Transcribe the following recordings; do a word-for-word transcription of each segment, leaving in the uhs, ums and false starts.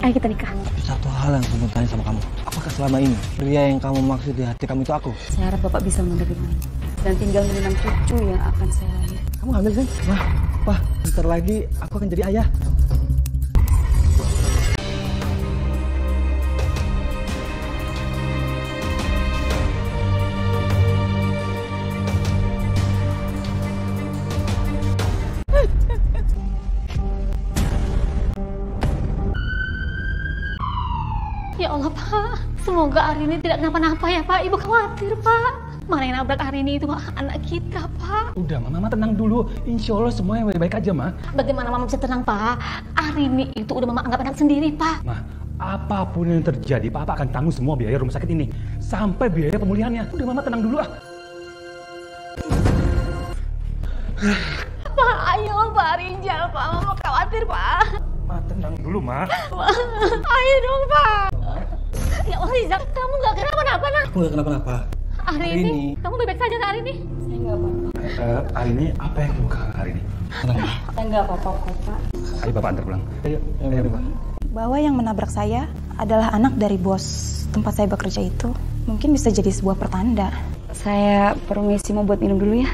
Ayo kita nikah. Satu hal yang aku tanya sama kamu, apakah selama ini pria yang kamu maksud di hati kamu itu aku? Saya harap Bapak bisa menerimanya dan tinggal menenang cucu yang akan saya lahir. Kamu hamil kan? Wah, Pak, bentar lagi aku akan jadi ayah. Ya Allah, Pak. Semoga Arini tidak kenapa-napa ya, Pak. Ibu khawatir, Pak. Mana yang nabrak Arini itu, Pak? Anak kita, Pak. Udah, Mama, Mama tenang dulu. Insya Allah semuanya baik-baik aja, Ma. Bagaimana Mama bisa tenang, Pak? Arini itu udah Mama anggap anak sendiri, Pak. Ma, apapun yang terjadi, Papa akan tanggung semua biaya rumah sakit ini. Sampai biaya pemulihannya. Udah, Mama tenang dulu, ah. Pak, ayo, Pak Rijal, Pak. Mama khawatir, Pak. Ma, tenang dulu, Ma. Ma, ayo dong, Pak. Ya Allah, Rizal, kamu gak kenapa-napa, nak? Aku gak kenapa-napa. Arini, kamu bebek saja, Kak Arini. Saya gak apa-apa. Uh, Arini, apa yang kamu buka, Arini? Tenang, Ma. Saya gak apa-apa, Pak. Ayo, Bapak antar pulang. Ayo, ayo, Bapak. Bahwa yang menabrak saya adalah anak dari bos tempat saya bekerja itu. Mungkin bisa jadi sebuah pertanda. Saya permisi mau buat minum dulu, ya.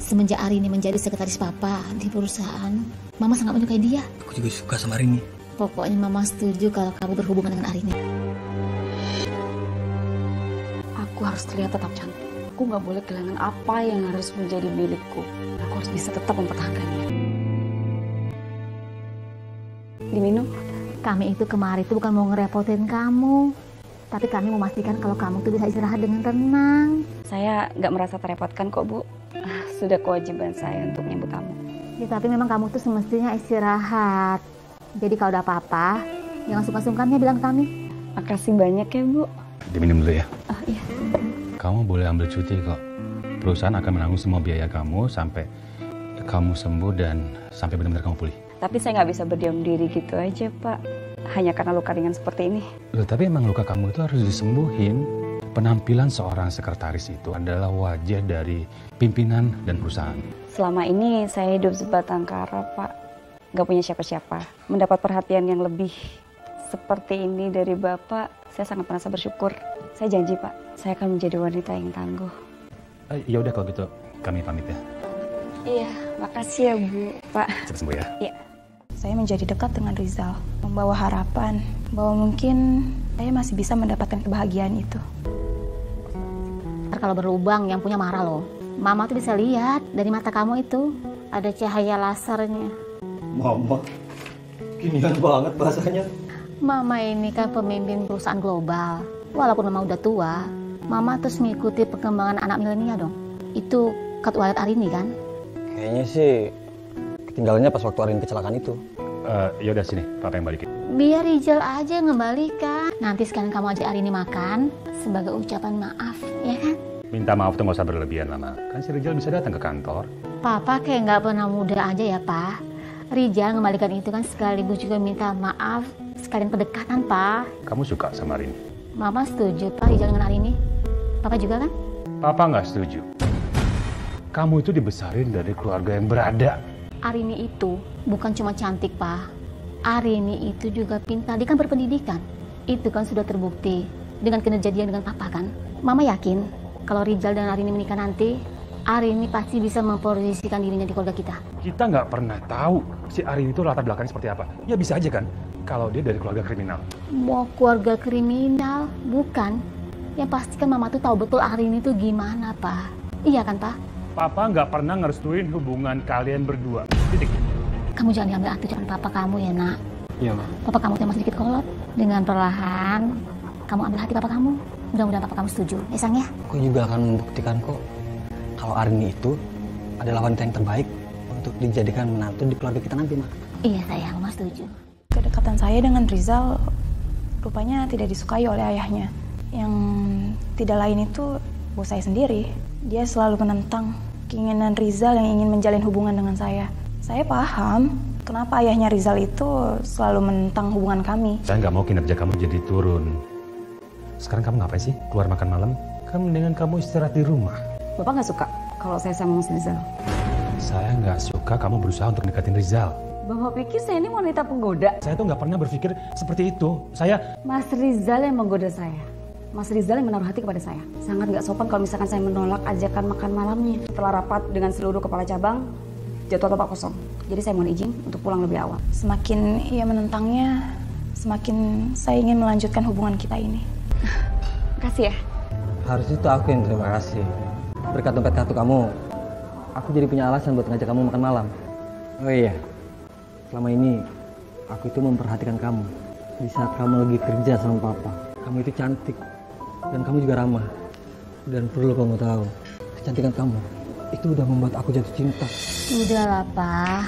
Semenjak Arini menjadi sekretaris Papa di perusahaan, Mama sangat menyukai dia. Aku juga suka sama Arini. Pokoknya Mama setuju kalau kamu berhubungan dengan Arini. Aku harus terlihat tetap cantik. Aku nggak boleh kehilangan apa yang harus menjadi milikku. Aku harus bisa tetap mempertahankannya. Diminum. Kami itu kemarin itu bukan mau ngerepotin kamu. Tapi kami memastikan kalau kamu tuh bisa istirahat dengan tenang. Saya nggak merasa terepotkan kok, Bu. Ah, sudah kewajiban saya untuk menyambut kamu. Ya, tapi memang kamu tuh semestinya istirahat. Jadi kalau udah apa-apa, jangan sungkan-sungkannya bilang kami. Makasih banyak ya, Bu. Diminum dulu ya. Oh, iya. Kamu boleh ambil cuti kok. Perusahaan akan menanggung semua biaya kamu sampai kamu sembuh dan sampai benar-benar kamu pulih. Tapi saya nggak bisa berdiam diri gitu aja, Pak. Hanya karena luka ringan seperti ini. Loh, tapi emang luka kamu itu harus disembuhin. Penampilan seorang sekretaris itu adalah wajah dari pimpinan dan perusahaan. Selama ini saya hidup sebatang kara, Pak. Gak punya siapa-siapa. Mendapat perhatian yang lebih seperti ini dari Bapak, saya sangat merasa bersyukur. Saya janji, Pak, saya akan menjadi wanita yang tangguh. Eh, ya udah kalau gitu, kami pamit ya. Iya, makasih ya, Bu. Pak, cepat sembuh ya. Iya. Saya menjadi dekat dengan Rizal, membawa harapan bahwa mungkin saya masih bisa mendapatkan kebahagiaan itu. Ntar kalau berlubang yang punya marah loh. Mama tuh bisa lihat dari mata kamu itu ada cahaya lasernya. Mama, kinian banget bahasanya. Mama ini kan pemimpin perusahaan global. Walaupun Mama udah tua, Mama terus mengikuti perkembangan anak milenial dong. Itu cut wallet Arini kan? Kayaknya sih tinggalnya pas waktu Arini kecelakaan itu. Uh, yaudah sini, Papa yang balikin. Biar Rijal aja ngebalikan. Nanti sekarang kamu ajak Arini makan sebagai ucapan maaf, ya kan? Minta maaf tuh nggak usah berlebihan, Mama. Kan si Rijal bisa datang ke kantor. Papa kayak nggak pernah muda aja ya, Pak. Rijal ngembalikan itu kan sekaligus juga minta maaf, sekalian pendekatan, Pak. Kamu suka sama Arini? Mama setuju, Pak, Rijal dengan Arini. Papa juga kan? Papa nggak setuju. Kamu itu dibesarin dari keluarga yang berada. Arini itu bukan cuma cantik, Pak. Arini itu juga pintar, dia kan berpendidikan. Itu kan sudah terbukti dengan kinerja dia dengan Papa kan. Mama yakin kalau Rijal dan Arini menikah nanti, Arini pasti bisa memposisikan dirinya di keluarga kita. Kita nggak pernah tahu si Arini itu latar belakangnya seperti apa. Ya bisa aja kan kalau dia dari keluarga kriminal. Mau keluarga kriminal, bukan. Yang pasti kan Mama tuh tahu betul Arini itu gimana, Pak. Iya kan, Pak? Papa nggak pernah ngerestuin hubungan kalian berdua. Titik. Kamu jangan diambil hati ucapan Papa kamu ya, nak. Iya, Ma. Papa kamu cuma sedikit kolot. Dengan perlahan, kamu ambil hati Papa kamu. Mudah-mudahan Papa kamu setuju. Ya, Sang ya? Aku juga akan membuktikan kok kalau Arini itu adalah wanita yang terbaik untuk dijadikan menantu di keluarga kita nanti, Ma. Iya, sayang. Mama setuju. Kedekatan saya dengan Rizal rupanya tidak disukai oleh ayahnya. Yang tidak lain itu bos saya sendiri. Dia selalu menentang keinginan Rizal yang ingin menjalin hubungan dengan saya. Saya paham kenapa ayahnya Rizal itu selalu menentang hubungan kami. Saya nggak mau kinerja kamu jadi turun. Sekarang kamu ngapain sih? Keluar makan malam? Kan mendingan kamu istirahat di rumah. Bapak nggak suka kalau saya sama Mas Rizal. Saya nggak suka kamu berusaha untuk mendekatin Rizal. Bapak pikir saya ini wanita penggoda? Saya tuh nggak pernah berpikir seperti itu. Saya... Mas Rizal yang menggoda saya. Mas Rizal yang menaruh hati kepada saya. Sangat nggak sopan kalau misalkan saya menolak ajakan makan malamnya. Setelah rapat dengan seluruh kepala cabang, jadwal Bapak kosong. Jadi saya mohon izin untuk pulang lebih awal. Semakin ia menentangnya, semakin saya ingin melanjutkan hubungan kita ini. Makasih ya. Harusnya itu aku yang terima kasih. Berkat dompet kartu kamu, aku jadi punya alasan buat ngajak kamu makan malam. Oh iya, selama ini aku itu memperhatikan kamu. Di saat kamu lagi kerja sama papa, kamu itu cantik. Dan kamu juga ramah. Dan perlu kamu tahu, kecantikan kamu itu udah membuat aku jatuh cinta. Udahlah, Pak.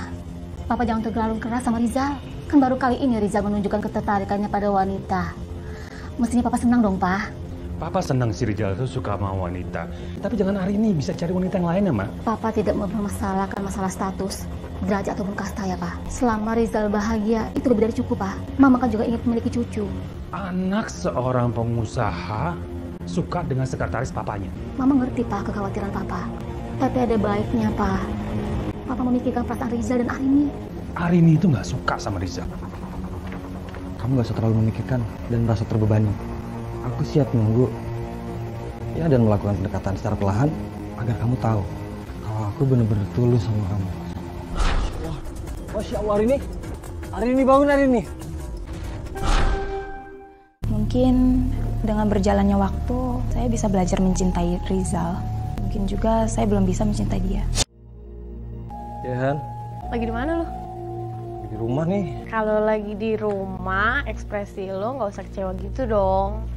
Papa jangan terlalu keras sama Rizal. Kan baru kali ini Rizal menunjukkan ketertarikannya pada wanita. Mestinya Papa senang dong, Pak. Papa senang si Rizal itu suka sama wanita. Tapi jangan hari ini, bisa cari wanita yang lain ya, Mak? Papa tidak mempermasalahkan masalah status, derajat ataupun kasta ya, Pak. Selama Rizal bahagia, itu lebih dari cukup, Pak. Mama kan juga ingin memiliki cucu. Anak seorang pengusaha suka dengan sekretaris papanya. Mama ngerti, Pak, kekhawatiran Papa. Tapi ada baiknya, Pak, Papa memikirkan perasaan Rizal dan Arini. Arini itu nggak suka sama Rizal. Kamu nggak usah terlalu memikirkan dan merasa terbebani. Aku siap menunggu, ya, dan melakukan pendekatan secara perlahan agar kamu tahu kalau aku benar-benar tulus sama kamu. Wah, Masya Allah, Arini, Arini bangun, Arini. Mungkin dengan berjalannya waktu, saya bisa belajar mencintai Rizal. Mungkin juga saya belum bisa mencintai dia. Ya, Han. Lagi di mana lo? Di rumah nih. Kalau lagi di rumah, ekspresi lo nggak usah kecewa gitu dong.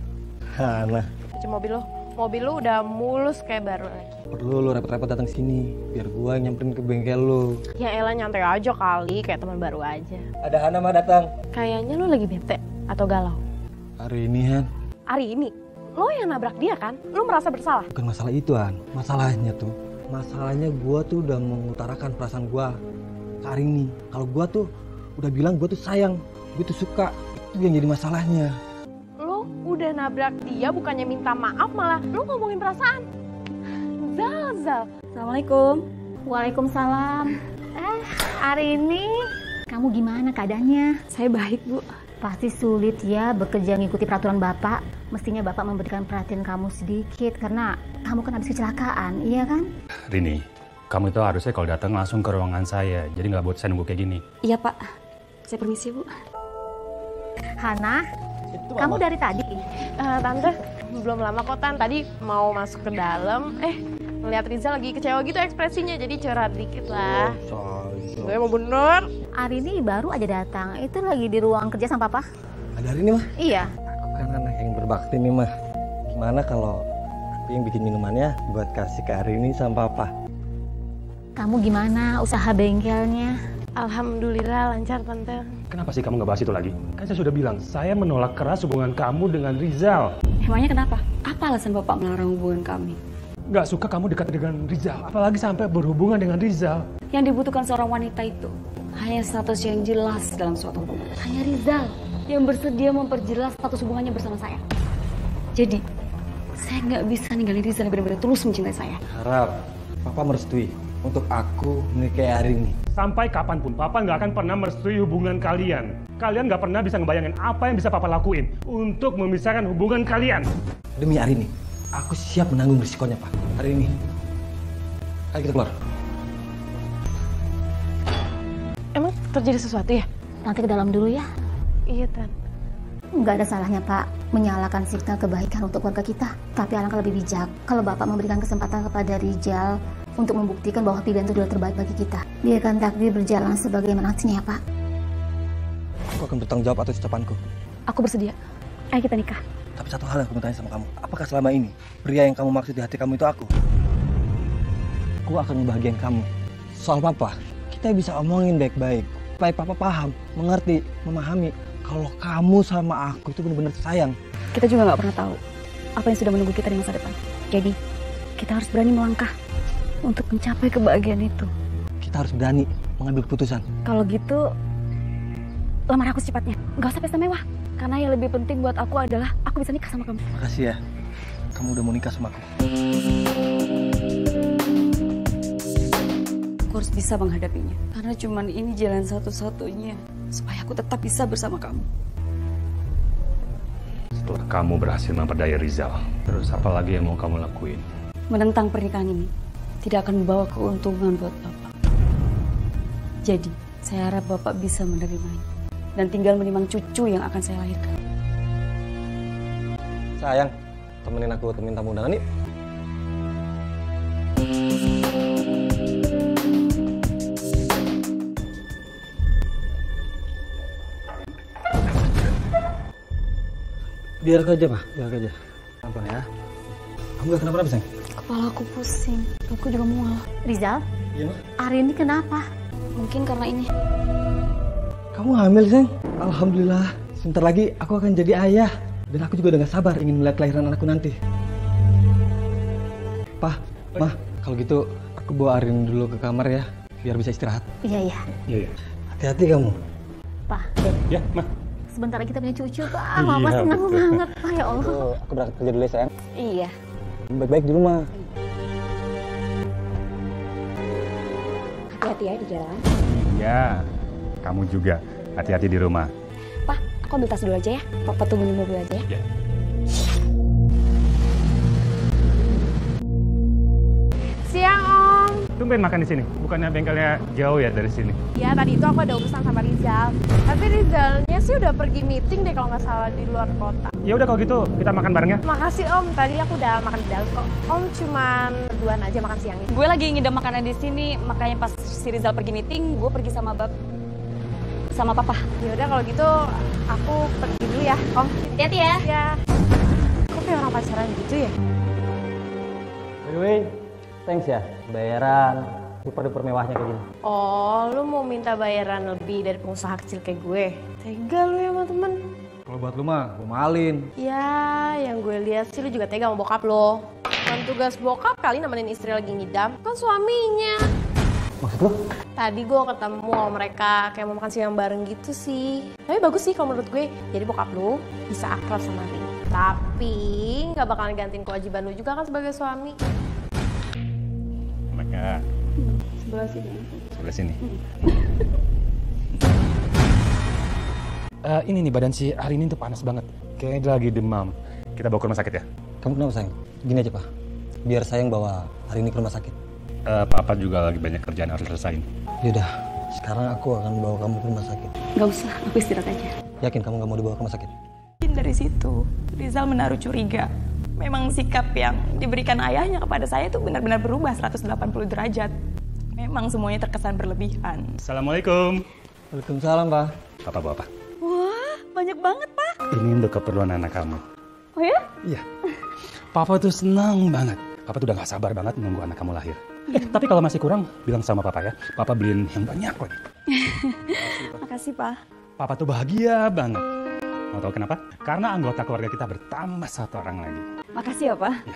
Nah, cuci mobil lo, mobil lo udah mulus kayak baru lagi. Perlu lo repot-repot datang sini, biar gua nyamperin ke bengkel lo. Ya elah, nyantai aja kali, kayak teman baru aja. Ada Hana mah datang. Kayaknya lo lagi bete atau galau. Hari ini, Han. Hari ini, lo yang nabrak dia kan? Lo merasa bersalah? Bukan masalah itu, Han. Masalahnya tuh, masalahnya gua tuh udah mengutarakan perasaan gua ke Arini. Kalau gua tuh udah bilang gua tuh sayang, gua tuh suka, itu yang jadi masalahnya. Udah nabrak dia, bukannya minta maaf malah lu ngomongin perasaan. Zal, Zal. Assalamualaikum. Waalaikumsalam. Eh, hari ini kamu gimana keadaannya? Saya baik, Bu. Pasti sulit ya bekerja ngikuti peraturan Bapak. Mestinya Bapak memberikan perhatian kamu sedikit karena kamu kan habis kecelakaan, iya kan? Rini, kamu itu harusnya kalau datang langsung ke ruangan saya. Jadi nggak buat saya nunggu kayak gini. Iya, Pak. Saya permisi, Bu. Hana, itu kamu mama dari tadi? Uh, tante, belum lama kok, Tan. Tadi mau masuk ke dalam, eh melihat Rizal lagi kecewa gitu ekspresinya, jadi curhat dikit lah. Gue mau bener. Arini baru aja datang, itu lagi di ruang kerja sama Papa. Ada Arini, Mah? Iya. Aku kan anak yang berbakti nih, Mah. Gimana kalau aku yang bikin minumannya buat kasih ke Arini sama Papa? Kamu gimana usaha bengkelnya? Alhamdulillah lancar, Tante. Kenapa sih kamu nggak bahas itu lagi? Kan saya sudah bilang, saya menolak keras hubungan kamu dengan Rizal. Emangnya kenapa? Apa alasan Bapak melarang hubungan kami? Nggak suka kamu dekat dengan Rizal, apalagi sampai berhubungan dengan Rizal. Yang dibutuhkan seorang wanita itu hanya status yang jelas dalam suatu hubungan. Hanya Rizal yang bersedia memperjelas status hubungannya bersama saya. Jadi, saya nggak bisa ninggalin Rizal yang benar-benar tulus mencintai saya. Harap Papa merestui untuk aku menikahi Arini. Sampai kapanpun Papa nggak akan pernah merestui hubungan kalian. Kalian nggak pernah bisa ngebayangin apa yang bisa Papa lakuin untuk memisahkan hubungan kalian. Demi Arini, aku siap menanggung risikonya, Pak. Arini, ayo kita keluar. Emang terjadi sesuatu ya? Nanti ke dalam dulu ya. Iya, Tan. Nggak ada salahnya, Pak, menyalakan signal kebaikan untuk keluarga kita. Tapi alangkah lebih bijak kalau Bapak memberikan kesempatan kepada Rizal untuk membuktikan bahwa pilihan itu adalah terbaik bagi kita. Biarkan takdir berjalan sebagaimana mestinya, Pak. Aku akan bertanggung jawab atas ucapanku. Aku bersedia. Ayo kita nikah. Tapi satu hal yang aku mau tanya sama kamu. Apakah selama ini pria yang kamu maksud di hati kamu itu aku? Aku akan membahagiakan kamu. Soal Papa, kita bisa omongin baik-baik. Supaya Papa paham, mengerti, memahami kalau kamu sama aku itu benar-benar sayang. Kita juga nggak pernah tahu apa yang sudah menunggu kita di masa depan. Jadi, kita harus berani melangkah untuk mencapai kebahagiaan itu. Kita harus berani mengambil keputusan. Kalau gitu, lamar aku secepatnya. Gak usah pesta mewah, karena yang lebih penting buat aku adalah aku bisa nikah sama kamu. Makasih ya, kamu udah mau nikah sama aku. Aku harus bisa menghadapinya. Karena cuman ini jalan satu-satunya supaya aku tetap bisa bersama kamu. Setelah kamu berhasil memperdaya Rizal, terus apa lagi yang mau kamu lakuin? Menentang pernikahan ini tidak akan membawa keuntungan buat Bapak. Jadi, saya harap Bapak bisa menerimanya dan tinggal menimang cucu yang akan saya lahirkan. Sayang, temenin aku ke tamu undangan yuk. Biar aja, Pak. Biar aja. Ampun ya. Kamu gak kenapa-napa, Sayang? Kepala aku pusing. Aku juga mual. Rizal? Iya, Ma? Arini kenapa? Mungkin karena ini. Kamu hamil, Sayang? Alhamdulillah. Sebentar lagi aku akan jadi ayah. Dan aku juga udah gak sabar ingin melihat kelahiran anakku nanti. Pa, Ma, kalau gitu aku bawa Arini dulu ke kamar ya. Biar bisa istirahat. Iya, iya. Iya, iya. Hati-hati kamu. Pa. Ya, Ma. Sebentar lagi kita punya cucu, Pak. Mama iya, senang betul. banget, Pak. Ya Allah. Aduh, aku berangkat kerja dulu ya, Sayang. Iya. Baik-baik di rumah. Hati-hati ya di jalan. Iya. Kamu juga. Hati-hati di rumah. Pak, aku ambil tas dulu aja ya. Papa tunggu di mobil aja ya. Iya. Siang, Om. Tumben makan di sini. Bukannya bengkelnya jauh ya dari sini? Iya, tadi itu aku ada urusan sama Rizal. Tapi Rizalnya sih udah pergi meeting deh kalau nggak salah di luar kota. Ya udah kalau gitu kita makan barengnya. Makasih Om, tadi aku udah makan di dalam kok. Om cuman berduaan aja makan siangnya. Gue lagi ngidam makanan di sini, makanya pas si Rizal pergi meeting, gue pergi sama bab sama papa. Ya udah kalau gitu aku pergi dulu ya, Om. Hati-hati ya. Ya. Kok kayak orang pacaran gitu ya? By the way, thanks ya bayaran. Super-duper mewahnya kayak gini. Oh, lu mau minta bayaran lebih dari pengusaha kecil kayak gue? Tega lu ya sama temen. Kalau buat lu mah, gue malin. Ya, yang gue lihat sih lu juga tega sama bokap lo. Bukan tugas bokap kali nemenin istri lagi ngidam. Kan suaminya. Maksud lu? Tadi gue ketemu sama mereka kayak mau makan siang bareng gitu sih. Tapi bagus sih kalau menurut gue. Jadi bokap lu bisa akrab sama Rini. Tapi gak bakalan gantiin kewajiban lu juga kan sebagai suami. Mereka. Sebelah sini. Sebelah sini. uh, ini nih badan si Arini tuh panas banget. Kayaknya dia lagi demam. Kita bawa ke rumah sakit ya. Kamu kenapa Sayang? Gini aja Pak. Biar Sayang bawa Arini ke rumah sakit. Uh, Papa juga lagi banyak kerjaan harus selesain. Yaudah. Sekarang aku akan bawa kamu ke rumah sakit. Gak usah. Aku istirahat aja. Yakin kamu gak mau dibawa ke rumah sakit? Dari situ Rizal menaruh curiga. Memang sikap yang diberikan ayahnya kepada saya itu benar-benar berubah seratus delapan puluh derajat. Memang semuanya terkesan berlebihan. Assalamualaikum. Waalaikumsalam, Pak. Papa bawa apa? Wah, banyak banget, Pak. Ini untuk keperluan anak kamu. Oh ya? Iya. Papa tuh senang banget. Papa tuh udah gak sabar banget menunggu anak kamu lahir. Eh, tapi kalau masih kurang, bilang sama Papa ya. Papa beliin yang banyak lagi. Makasih, Pak. Papa tuh bahagia banget. Mau tahu kenapa? Karena anggota keluarga kita bertambah satu orang lagi. Makasih ya, Pak. Ya.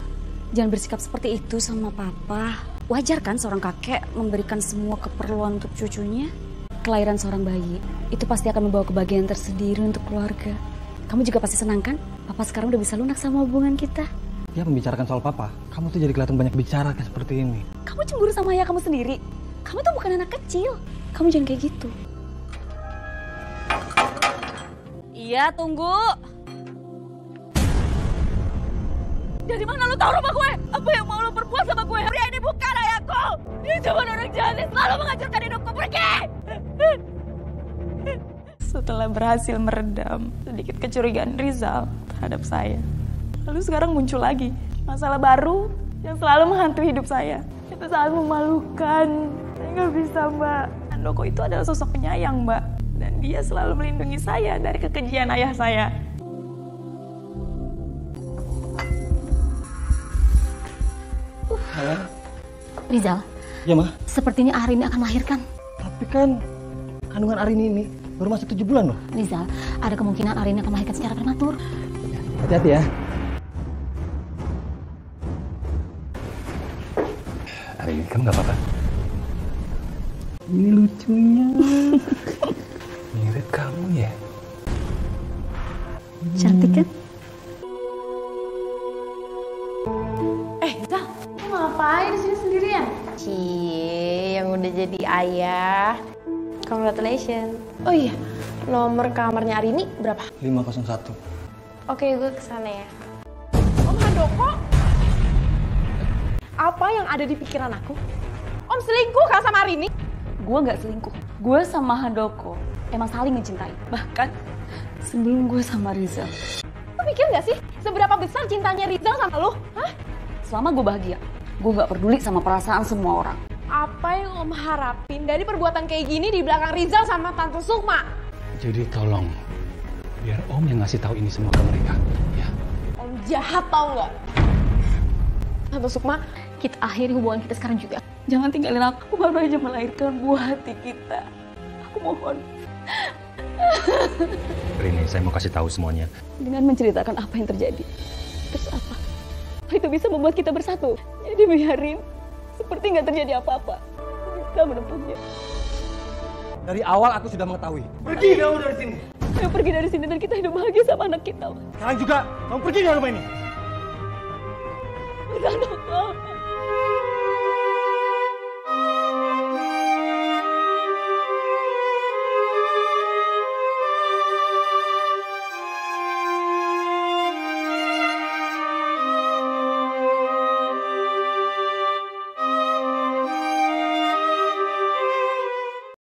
Jangan bersikap seperti itu sama Papa. Wajar kan seorang kakek memberikan semua keperluan untuk cucunya? Kelahiran seorang bayi, itu pasti akan membawa kebahagiaan tersendiri untuk keluarga. Kamu juga pasti senang kan? Papa sekarang udah bisa lunak sama hubungan kita. Ya, membicarakan soal Papa, kamu tuh jadi kelihatan banyak bicara kayak seperti ini. Kamu cemburu sama ayah kamu sendiri. Kamu tuh bukan anak kecil. Kamu jangan kayak gitu. Iya, tunggu. Dari mana lu tahu rumah gue? Apa yang mau lu berbuat sama gue? Pria ini bukan ayahku. Dia cuma orang jahat yang selalu menghancurkan hidupku. Pergi! Setelah berhasil meredam sedikit kecurigaan Rizal terhadap saya, lalu sekarang muncul lagi masalah baru yang selalu menghantui hidup saya. Itu sangat memalukan. Saya nggak bisa, Mbak. Handoko itu adalah sosok penyayang, Mbak. Dan dia selalu melindungi saya dari kekejian ayah saya. Uh. Halo. Rizal. Ya, Ma. Sepertinya Arini akan melahirkan. Tapi kan kandungan Arini ini baru masuk tujuh bulan loh. Rizal, ada kemungkinan Arini akan melahirkan secara prematur. Hati-hati ya. Arini, kamu nggak apa-apa? Ini lucunya. Mirip kamu ya. Cantik kan? Eh, Zah, kamu ngapain di sini sendirian? Cie, yang udah jadi ayah Congratulations. Oh iya, nomor kamarnya Arini berapa? lima nol satu. Oke, gue kesana ya. Om Handoko, apa yang ada di pikiran aku? Om selingkuh kan sama Arini? Gue gak selingkuh. Gue sama Handoko emang saling mencintai. Bahkan sebelum gue sama Rizal. Lo pikir gak sih seberapa besar cintanya Rizal sama lo? Hah? Selama gue bahagia, gue gak peduli sama perasaan semua orang. Apa yang Om harapin dari perbuatan kayak gini di belakang Rizal sama Tante Sukma? Jadi tolong, biar Om yang ngasih tahu ini semua ke mereka, ya. Om jahat tau nggak? Tante Sukma, kita akhiri hubungan kita sekarang juga. Jangan tinggalin aku, baru aja melahirkan buah hati kita. Aku mohon. Rini, saya mau kasih tahu semuanya. Dengan menceritakan apa yang terjadi, terus apa? Itu bisa membuat kita bersatu. Jadi biarin. Seperti nggak terjadi apa-apa. Kita menemukannya. Dari awal aku sudah mengetahui. Pergi kamu dari sini. Ayo pergi dari sini dan kita hidup bahagia sama anak kita. Sekarang juga kamu pergi dari rumah ini. Udah,